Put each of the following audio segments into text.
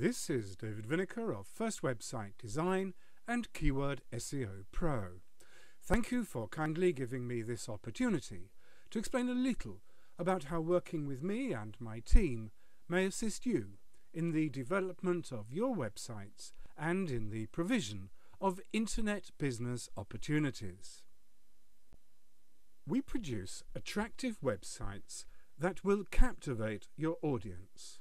This is David Viniker of First Website Design and Keyword SEO Pro. Thank you for kindly giving me this opportunity to explain a little about how working with me and my team may assist you in the development of your websites and in the provision of internet business opportunities. We produce attractive websites that will captivate your audience.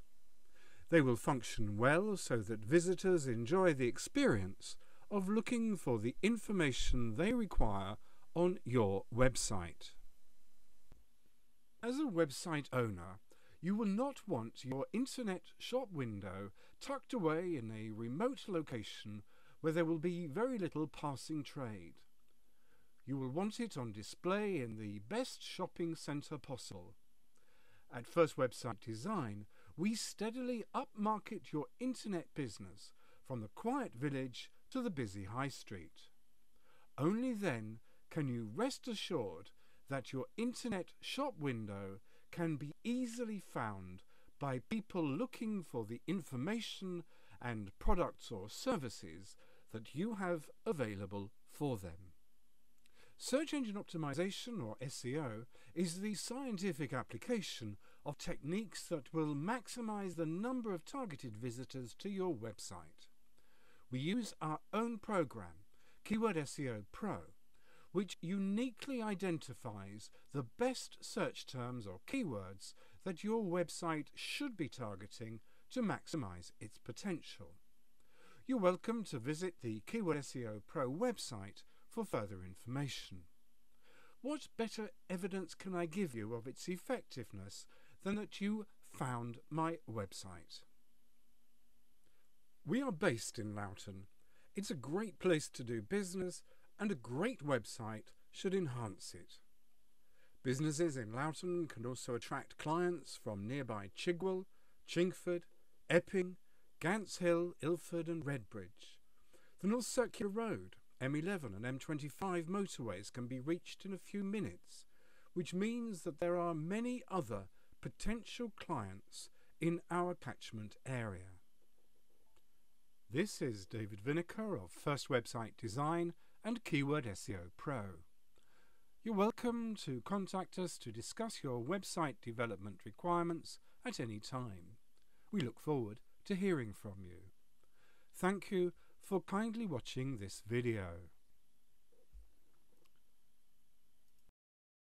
They will function well so that visitors enjoy the experience of looking for the information they require on your website. As a website owner, you will not want your internet shop window tucked away in a remote location where there will be very little passing trade. You will want it on display in the best shopping centre possible. At First Website Design, we steadily upmarket your internet business from the quiet village to the busy high street. Only then can you rest assured that your internet shop window can be easily found by people looking for the information and products or services that you have available for them. Search engine optimization, or SEO, is the scientific application of techniques that will maximize the number of targeted visitors to your website. We use our own program, Keyword SEO Pro, which uniquely identifies the best search terms or keywords that your website should be targeting to maximize its potential. You're welcome to visit the Keyword SEO Pro website for further information. What better evidence can I give you of its effectiveness than that you found my website? We are based in Loughton. It's a great place to do business, and a great website should enhance it. Businesses in Loughton can also attract clients from nearby Chigwell, Chingford, Epping, Gants Hill, Ilford and Redbridge. The North Circular Road, M11 and M25 motorways can be reached in a few minutes, which means that there are many other potential clients in our catchment area. This is David Viniker of First Website Design and Keyword SEO Pro. You're welcome to contact us to discuss your website development requirements at any time. We look forward to hearing from you. Thank you for kindly watching this video.